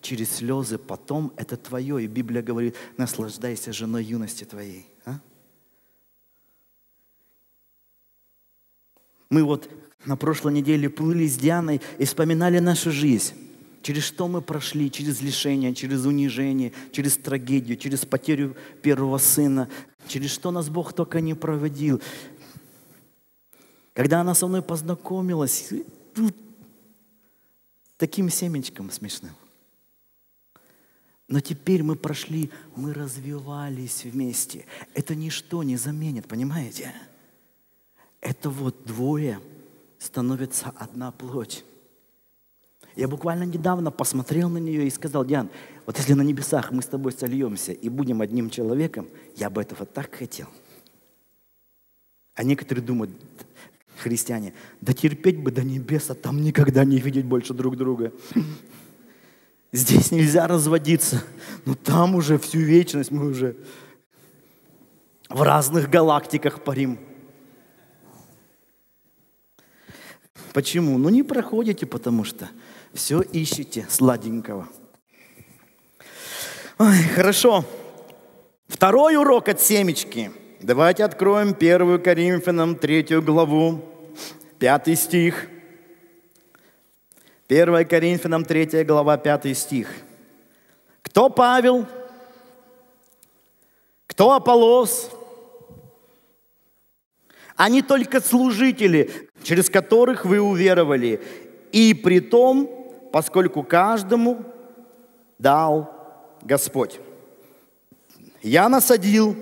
через слезы, потом это твое. И Библия говорит, наслаждайся женой юности твоей. А? Мы вот на прошлой неделе плыли с Дианой и вспоминали нашу жизнь. Через что мы прошли, через лишение, через унижение, через трагедию, через потерю первого сына, через что нас Бог только не проводил. Когда она со мной познакомилась, тут таким семечком смешным. Но теперь мы прошли, мы развивались вместе. Это ничто не заменит, понимаете? Это вот двое становится одна плоть. Я буквально недавно посмотрел на нее и сказал, Диан, вот если на небесах мы с тобой сольемся и будем одним человеком, я бы этого так хотел. А некоторые думают, христиане, да терпеть бы до небес, а там никогда не видеть больше друг друга. Здесь нельзя разводиться, но там уже всю вечность мы уже в разных галактиках парим. Почему? Ну не проходите, потому что все ищете сладенького. Ой, хорошо. Второй урок от семечки. Давайте откроем первое Коринфянам третью главу, пятый стих. первое Коринфянам третья глава, пятый стих. Кто Павел? Кто Аполлос? Они только служители, через которых вы уверовали. И при том, поскольку каждому дал Господь. Я насадил,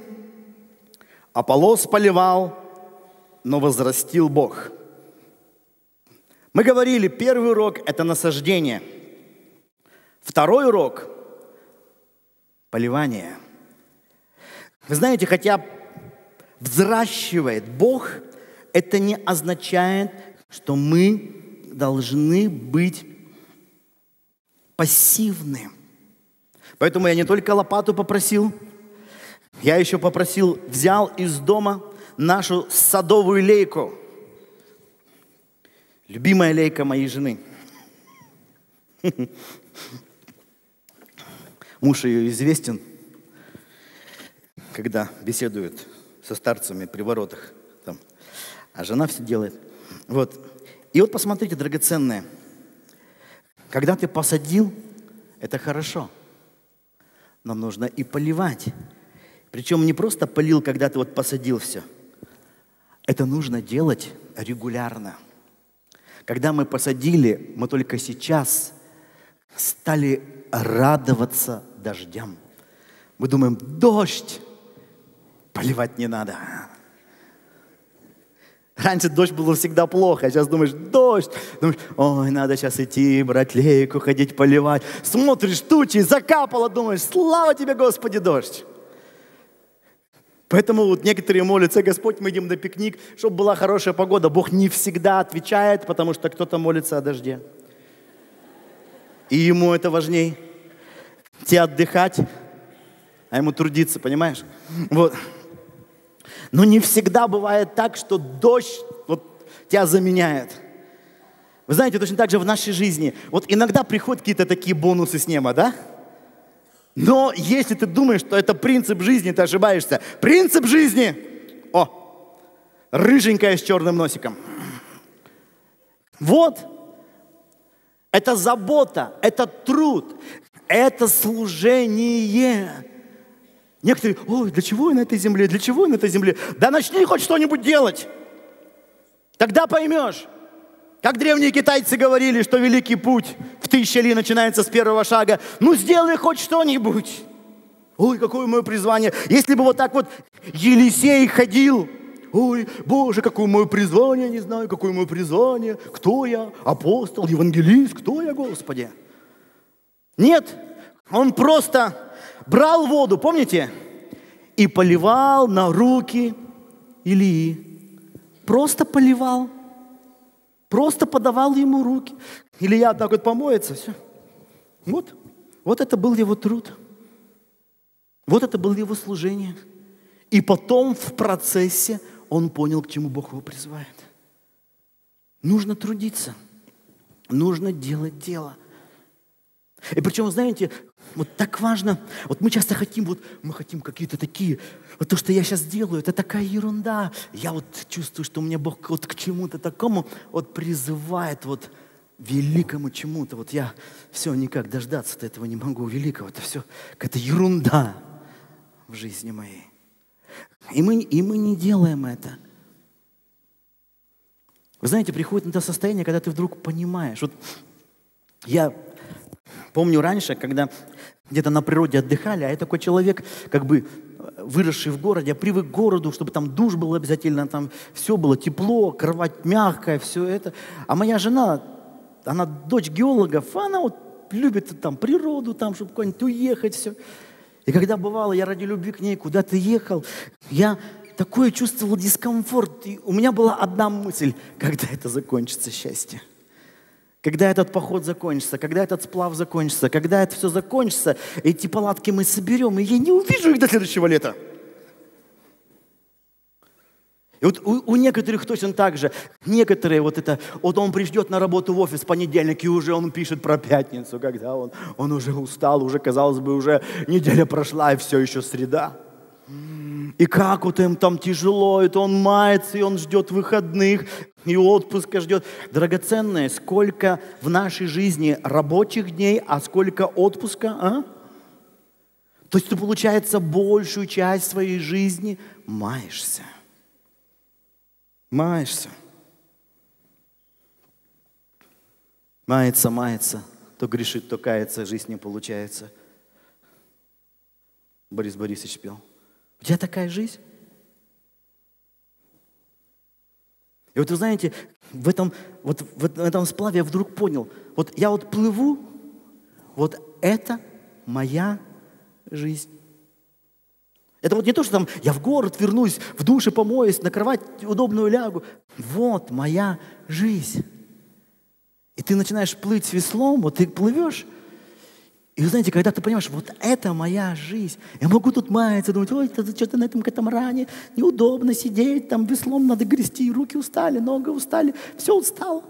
Аполлос поливал, но возрастил Бог. Мы говорили, первый урок – это насаждение. Второй урок – поливание. Вы знаете, хотя взращивает Бог, это не означает, что мы должны быть пассивны. Поэтому я не только лопату попросил, я еще попросил, взял из дома нашу садовую лейку. Любимая лейка моей жены. Муж ее известен, когда беседует со старцами при воротах. Там. А жена все делает. Вот. И вот посмотрите, драгоценное. Когда ты посадил, это хорошо. Нам нужно и поливать. Причем не просто полил, когда ты вот посадил все. Это нужно делать регулярно. Когда мы посадили, мы только сейчас стали радоваться дождям. Мы думаем, дождь, поливать не надо. Раньше дождь было всегда плохо, а сейчас думаешь, дождь. Думаешь, ой, надо сейчас идти, брать лейку, ходить поливать. Смотришь, тучи, закапало, думаешь, слава тебе, Господи, дождь. Поэтому вот некоторые молятся, Господь, мы идем на пикник, чтобы была хорошая погода. Бог не всегда отвечает, потому что кто-то молится о дожде. И ему это важнее. Тебе отдыхать, а ему трудиться, понимаешь? Вот. Но не всегда бывает так, что дождь вот, тебя заменяет. Вы знаете, точно так же в нашей жизни. Вот иногда приходят какие-то такие бонусы с неба, да? Но если ты думаешь, что это принцип жизни, ты ошибаешься. Принцип жизни! О! Рыженькая с черным носиком. Вот. Это забота, это труд, это служение. Некоторые, ой, для чего я на этой земле, для чего я на этой земле? Да начни хоть что-нибудь делать. Тогда поймешь. Как древние китайцы говорили, что великий путь в тысяче ли начинается с первого шага. Ну, сделай хоть что-нибудь. Ой, какое мое призвание. Если бы вот так вот Елисей ходил. Ой, Боже, какое мое призвание, не знаю, какое мое призвание. Кто я? Апостол, евангелист, кто я, Господи? Нет, он просто брал воду, помните? И поливал на руки Илии. Просто поливал. Просто подавал ему руки. Илия так вот помоется, все. Вот. Вот это был его труд. Вот это было его служение. И потом в процессе он понял, к чему Бог его призывает. Нужно трудиться. Нужно делать дело. И причем, знаете, вот так важно. Вот мы часто хотим, вот мы хотим какие-то такие, вот то, что я сейчас делаю, это такая ерунда. Я вот чувствую, что у меня Бог вот к чему-то такому вот призывает, вот великому чему-то. Вот я все никак дождаться-то этого не могу, великого. Это все какая-то ерунда в жизни моей. И мы, и мы не делаем это. Вы знаете, приходит на то состояние, когда ты вдруг понимаешь. Вот я... Помню раньше, когда где-то на природе отдыхали, а я такой человек, как бы выросший в городе, я привык к городу, чтобы там душ был обязательно, там все было тепло, кровать мягкая, все это. А моя жена, она дочь геологов, она вот любит там природу, там, чтобы куда-нибудь уехать, все. И когда бывало, я ради любви к ней куда-то ехал, я такое чувствовал дискомфорт. И у меня была одна мысль, когда это закончится счастье. Когда этот поход закончится, когда этот сплав закончится, когда это все закончится, эти палатки мы соберем, и я не увижу их до следующего лета. И вот у, у некоторых точно так же. Некоторые вот это, вот он придет на работу в офис в понедельник, и уже он пишет про пятницу, когда он, он уже устал, уже, казалось бы, уже неделя прошла, и все еще среда. И как вот им там тяжело, это он мается, и он ждет выходных, и отпуска ждет. Драгоценное, сколько в нашей жизни рабочих дней, а сколько отпуска, а? То есть ты, получается, большую часть своей жизни маешься. Маешься. Мается, мается, то грешит, то кается, жизнь не получается. Борис Борисович пел. У тебя такая жизнь? И вот вы знаете, в этом, вот, в этом сплаве я вдруг понял, вот я вот плыву, вот это моя жизнь. Это вот не то, что там я в город вернусь, в душе помоюсь, на кровать удобную лягу. Вот моя жизнь. И ты начинаешь плыть с веслом, вот ты плывешь. И вы знаете, когда ты понимаешь, вот это моя жизнь, я могу тут маяться, думать, ой, что-то на этом катамаране, неудобно сидеть, там веслом надо грести, руки устали, ноги устали, все устало.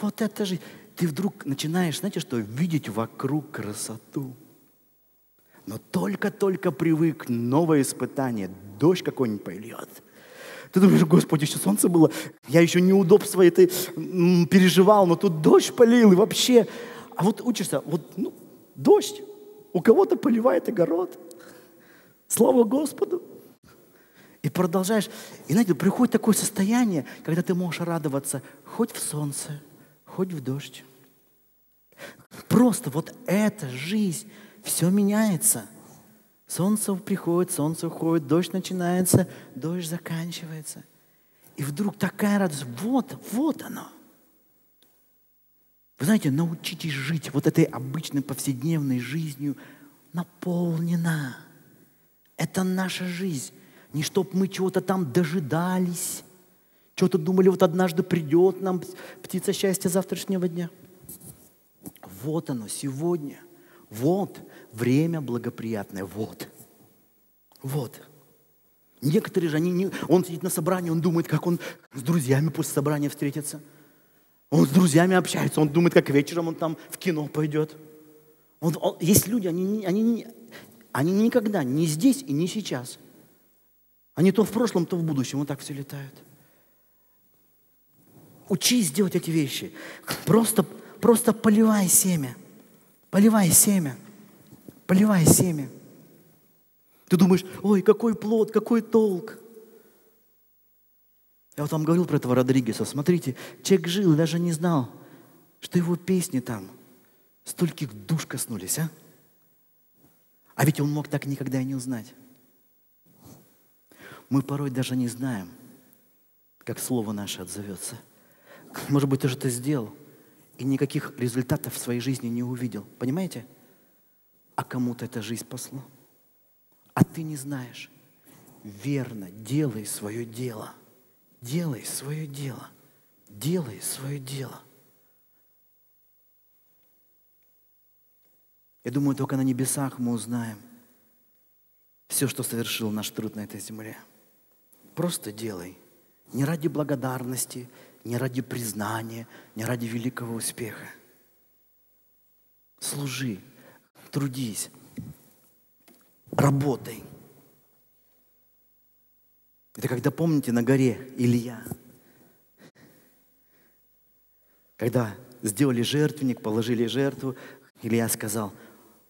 Вот это жизнь. Ты вдруг начинаешь, знаете что, видеть вокруг красоту. Но только-только привык, новое испытание, дождь какой-нибудь польет. Ты думаешь, Господи, еще солнце было, я еще неудобства это переживал, но тут дождь полил и вообще. А вот учишься, вот ну, дождь, у кого-то поливает огород. Слава Господу. И продолжаешь. И знаете, приходит такое состояние, когда ты можешь радоваться хоть в солнце, хоть в дождь. Просто вот эта жизнь, все меняется. Солнце приходит, солнце уходит, дождь начинается, дождь заканчивается. И вдруг такая радость. Вот, вот оно. Вы знаете, научитесь жить вот этой обычной повседневной жизнью наполнена. Это наша жизнь. Не чтоб мы чего-то там дожидались, чего-то думали, вот однажды придет нам птица счастья завтрашнего дня. Вот оно, сегодня. Вот время благоприятное. Вот. Вот. Некоторые же, они не... он сидит на собрании, он думает, как он с друзьями после собрания встретится. Он с друзьями общается, он думает, как вечером он там в кино пойдет. Он... Он... Есть люди, они... Они... они никогда не здесь и не сейчас. Они то в прошлом, то в будущем. Вот так все летают. Учись делать эти вещи. Просто, просто поливай семя. Поливай семя. Поливай семя. Ты думаешь, ой, какой плод, какой толк. Я вот вам говорил про этого Родригеса. Смотрите, человек жил, даже не знал, что его песни там стольких душ коснулись, а? А ведь он мог так никогда и не узнать. Мы порой даже не знаем, как слово наше отзовется. Может быть, ты что-то сделал и никаких результатов в своей жизни не увидел. Понимаете? А кому-то эта жизнь спасла. А ты не знаешь. Верно, делай свое дело. Делай свое дело. Делай свое дело. Я думаю, только на небесах мы узнаем все, что совершил наш труд на этой земле. Просто делай. Не ради благодарности, не ради признания, не ради великого успеха. Служи, трудись, работай. Это когда, помните, на горе Илья, когда сделали жертвенник, положили жертву, Илья сказал,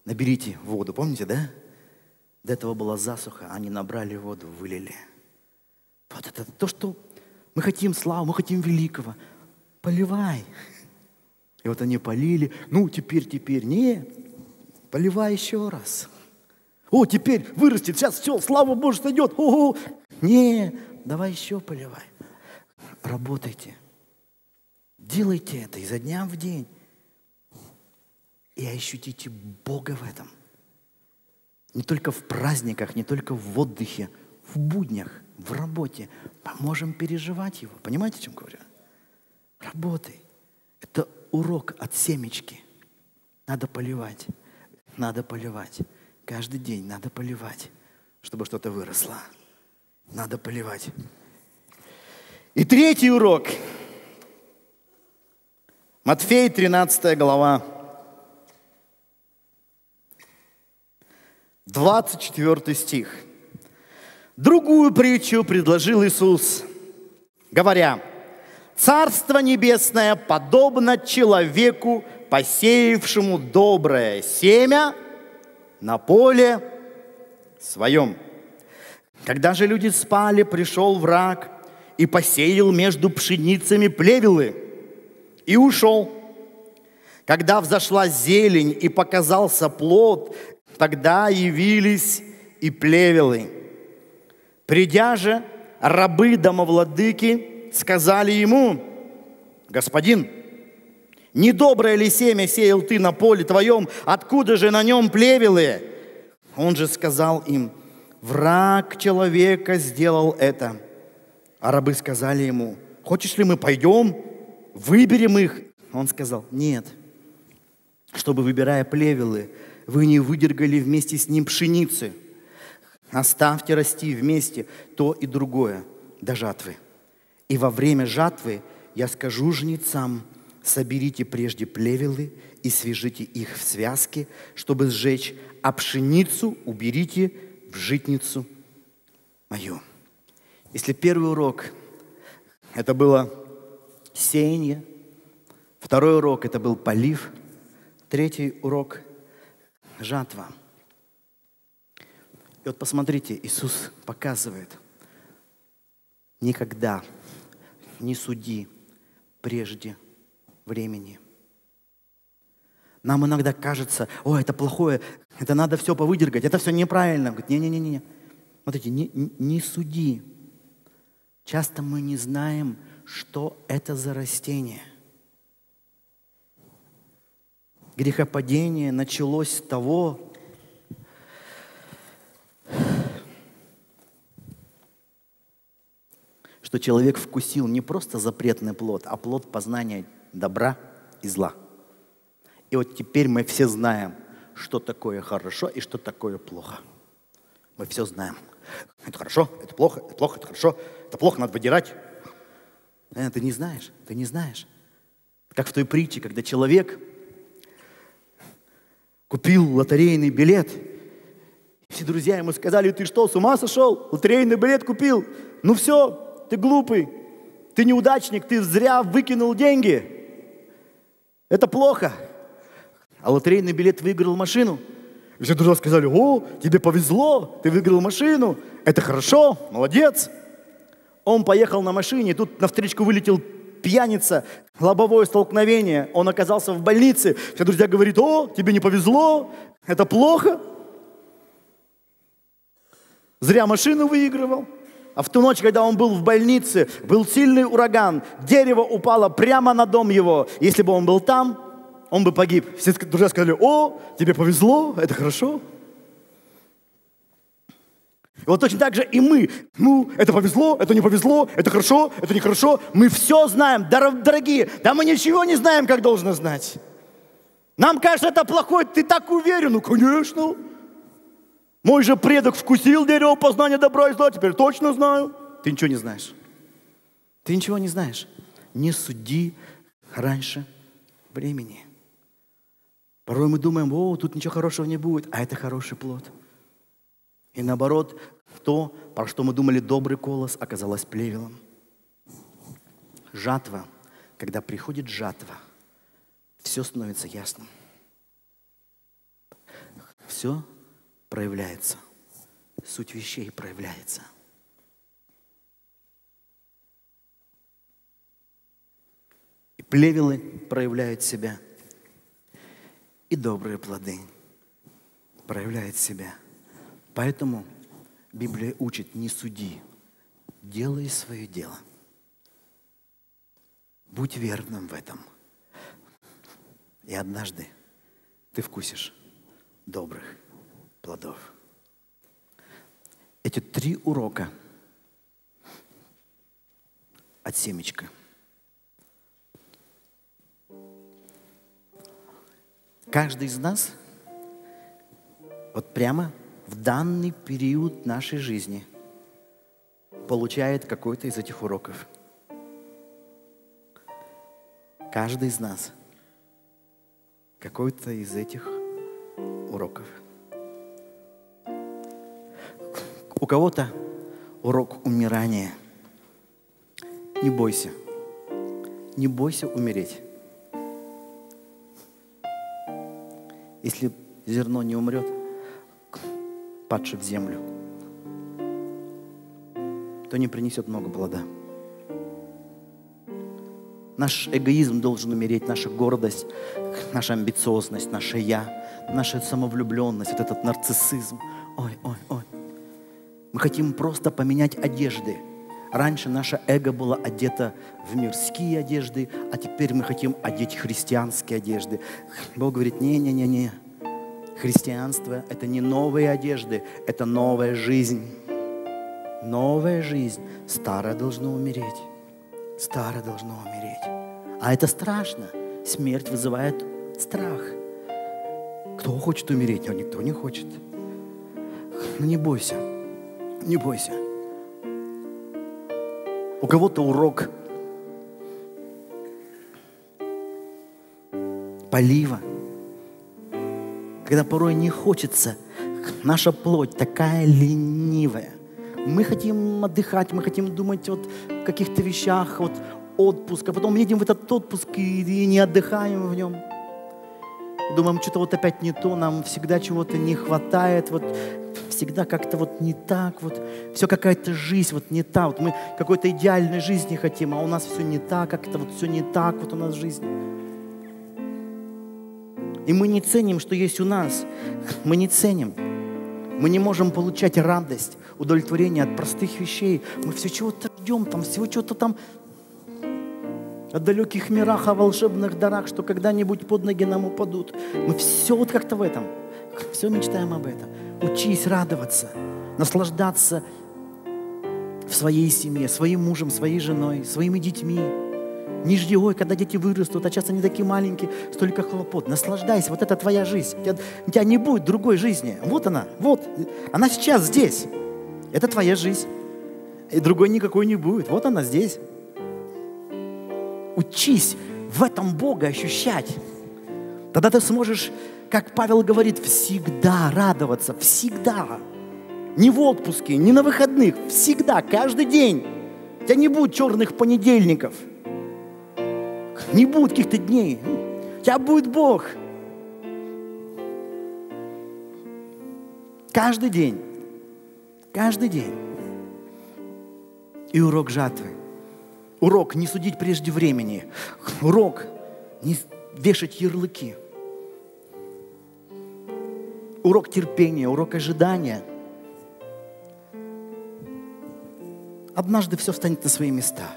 наберите воду, помните, да? До этого была засуха, они набрали воду, вылили. Вот это то, что мы хотим славы, мы хотим великого. Поливай. И вот они полили. Ну, теперь, теперь. Не, поливай еще раз. О, теперь вырастет, сейчас все, слава Божья сойдет. О-о-о. Не, давай еще поливай. Работайте. Делайте это изо дня в день. И ощутите Бога в этом. Не только в праздниках, не только в отдыхе, в буднях, в работе. Мы можем переживать его. Понимаете, о чем говорю? Работай. Это урок от семечки. Надо поливать. Надо поливать. Каждый день надо поливать, чтобы что-то выросло. Надо поливать. И третий урок. Матфея, тринадцатая глава. двадцать четвёртый стих. Другую притчу предложил Иисус, говоря, «Царство небесное подобно человеку, посеявшему доброе семя на поле своем. Когда же люди спали, пришел враг и посеял между пшеницами плевелы и ушел. Когда взошла зелень и показался плод, тогда явились и плевелы. Придя же, рабы домовладыки сказали ему, «Господин, недоброе ли семя сеял ты на поле твоем? Откуда же на нем плевелы?» Он же сказал им, «Враг человека сделал это». А рабы сказали ему, «Хочешь ли мы пойдем, выберем их?» Он сказал, «Нет, чтобы, выбирая плевелы, вы не выдергали вместе с ним пшеницы. Оставьте расти вместе то и другое до жатвы. И во время жатвы я скажу жнецам, соберите прежде плевелы и свяжите их в связки, чтобы сжечь, а пшеницу уберите в житницу». мою. Если первый урок – это было сеяние, второй урок – это был полив, третий урок – жатва. И вот посмотрите, Иисус показывает: никогда не суди прежде времени. Нам иногда кажется: о, это плохое, это надо все повыдергать, это все неправильно. Он говорит: не-не-не-не. Смотрите, не, не суди. Часто мы не знаем, что это за растение. Грехопадение началось с того, что человек вкусил не просто запретный плод, а плод познания добра и зла. И вот теперь мы все знаем, что такое хорошо и что такое плохо. Мы все знаем. Это хорошо, это плохо, это плохо, это хорошо, это плохо, надо выдирать. Э, ты не знаешь, ты не знаешь. Как в той притче, когда человек купил лотерейный билет. Все друзья ему сказали: ты что, с ума сошел? Лотерейный билет купил. Ну все, ты глупый, ты неудачник, ты зря выкинул деньги. Это плохо. А лотерейный билет выиграл машину. И все друзья сказали: о, тебе повезло, ты выиграл машину, это хорошо, молодец. Он поехал на машине, тут навстречу вылетел пьяница, лобовое столкновение, он оказался в больнице. Все друзья говорят: о, тебе не повезло, это плохо. Зря машину выигрывал. А в ту ночь, когда он был в больнице, был сильный ураган, дерево упало прямо на дом его. Если бы он был там, он бы погиб. Все друзья сказали: о, тебе повезло, это хорошо. И вот точно так же и мы. Ну, это повезло, это не повезло, это хорошо, это нехорошо. Мы все знаем, дорогие, да мы ничего не знаем, как должно знать. Нам кажется, это плохое, ты так уверен. Ну, конечно. Мой же предок вкусил дерево познания добра и зла, теперь точно знаю. Ты ничего не знаешь. Ты ничего не знаешь. Не суди раньше времени. Порой мы думаем: о, тут ничего хорошего не будет, а это хороший плод. И наоборот, то, про что мы думали добрый колос, оказалось плевелом. Жатва. Когда приходит жатва, все становится ясным. Все проявляется. Суть вещей проявляется. И плевелы проявляют себя. И добрые плоды проявляют себя. Поэтому Библия учит: не суди, делай свое дело. Будь верным в этом. И однажды ты вкусишь добрых плодов. Эти три урока от семечка. Каждый из нас вот прямо в данный период нашей жизни получает какой-то из этих уроков. Каждый из нас какой-то из этих уроков. У кого-то урок умирания. Не бойся. Не бойся умереть. Если зерно не умрет, падши в землю, то не принесет много плода. Наш эгоизм должен умереть, наша гордость, наша амбициозность, наше «я», наша самовлюбленность, вот этот нарциссизм. Ой, ой, ой. Мы хотим просто поменять одежды. Раньше наше эго было одето в мирские одежды, а теперь мы хотим одеть христианские одежды. Бог говорит: не-не-не-не, христианство — это не новые одежды, это новая жизнь. Новая жизнь. Старое должно умереть. Старое должно умереть. А это страшно. Смерть вызывает страх. Кто хочет умереть? А никто не хочет. Но не бойся, не бойся. У кого-то урок полива, когда порой не хочется. Наша плоть такая ленивая. Мы хотим отдыхать, мы хотим думать о каких-то вещах, вот отпуск, а потом едем в этот отпуск и не отдыхаем в нем. Думаем, что-то вот опять не то, нам всегда чего-то не хватает, вот всегда как-то вот не так, вот все какая-то жизнь вот не та, вот мы какой-то идеальной жизни хотим, а у нас все не так, как-то вот все не так вот у нас жизнь. И мы не ценим, что есть у нас, мы не ценим, мы не можем получать радость, удовлетворение от простых вещей, мы все чего-то ждем, там всего чего-то там, о далеких мирах, о волшебных дарах, что когда-нибудь под ноги нам упадут. Мы все вот как-то в этом, все мечтаем об этом. Учись радоваться, наслаждаться в своей семье, своим мужем, своей женой, своими детьми. Не жди, ой, когда дети вырастут, а сейчас они такие маленькие, столько хлопот. Наслаждайся, вот это твоя жизнь. У тебя, у тебя не будет другой жизни. Вот она, вот, она сейчас здесь. Это твоя жизнь. И другой никакой не будет. Вот она здесь. Учись в этом Бога ощущать. Тогда ты сможешь, как Павел говорит, всегда радоваться, всегда. Не в отпуске, не на выходных, всегда, каждый день. У тебя не будет черных понедельников, не будет каких-то дней. У тебя будет Бог. Каждый день, каждый день. И урок жатвы. Урок не судить прежде времени. Урок не вешать ярлыки. Урок терпения, урок ожидания. Однажды все встанет на свои места.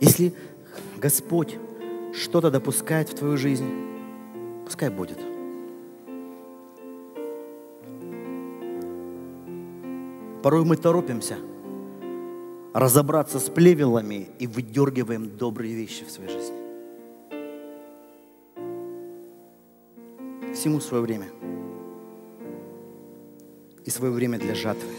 Если Господь что-то допускает в твою жизнь, пускай будет. Порой мы торопимся разобраться с плевелами и выдергиваем добрые вещи в своей жизни. Всему свое время. И свое время для жатвы.